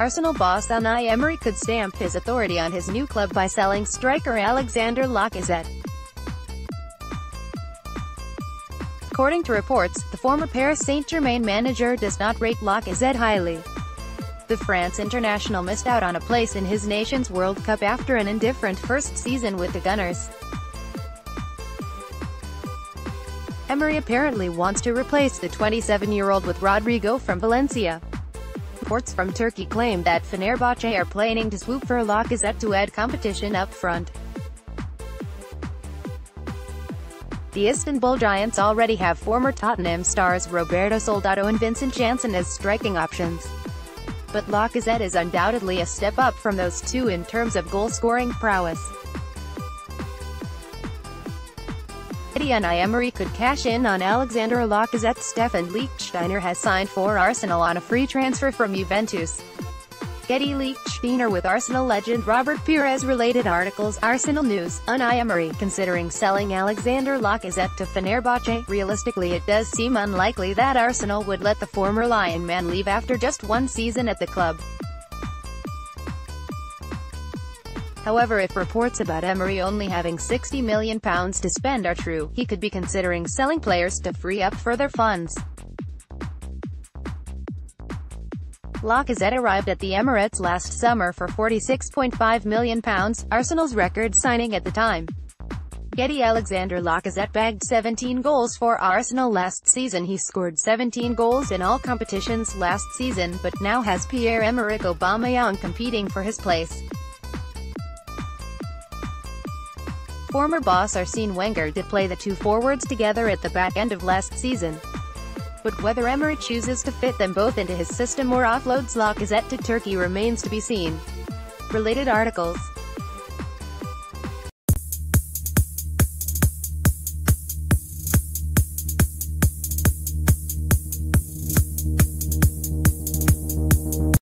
Arsenal boss Unai Emery could stamp his authority on his new club by selling striker Alexandre Lacazette. According to reports, the former Paris Saint-Germain manager does not rate Lacazette highly. The France international missed out on a place in his nation's World Cup after an indifferent first season with the Gunners. Emery apparently wants to replace the 27-year-old with Rodrigo from Valencia. Reports from Turkey claim that Fenerbahce are planning to swoop for Lacazette to add competition up front. The Istanbul Giants already have former Tottenham stars Roberto Soldado and Vincent Janssen as striking options. But Lacazette is undoubtedly a step up from those two in terms of goal-scoring prowess. Unai Emery could cash in on Alexandre Lacazette. Stephan Lichtsteiner has signed for Arsenal on a free transfer from Juventus. Getty Lichtsteiner with Arsenal legend Robert Pires. Related articles: Arsenal News, Unai Emery considering selling Alexandre Lacazette to Fenerbahce. Realistically, it does seem unlikely that Arsenal would let the former Lion man leave after just one season at the club. However, if reports about Emery only having £60 million to spend are true, he could be considering selling players to free up further funds. Lacazette arrived at the Emirates last summer for £46.5 million, Arsenal's record signing at the time. Getty: Alexandre Lacazette bagged 17 goals for Arsenal last season. He scored 17 goals in all competitions last season, but now has Pierre-Emerick Aubameyang competing for his place. Former boss Arsene Wenger did play the two forwards together at the back end of last season. But whether Emery chooses to fit them both into his system or offloads Lacazette to Turkey remains to be seen. Related articles.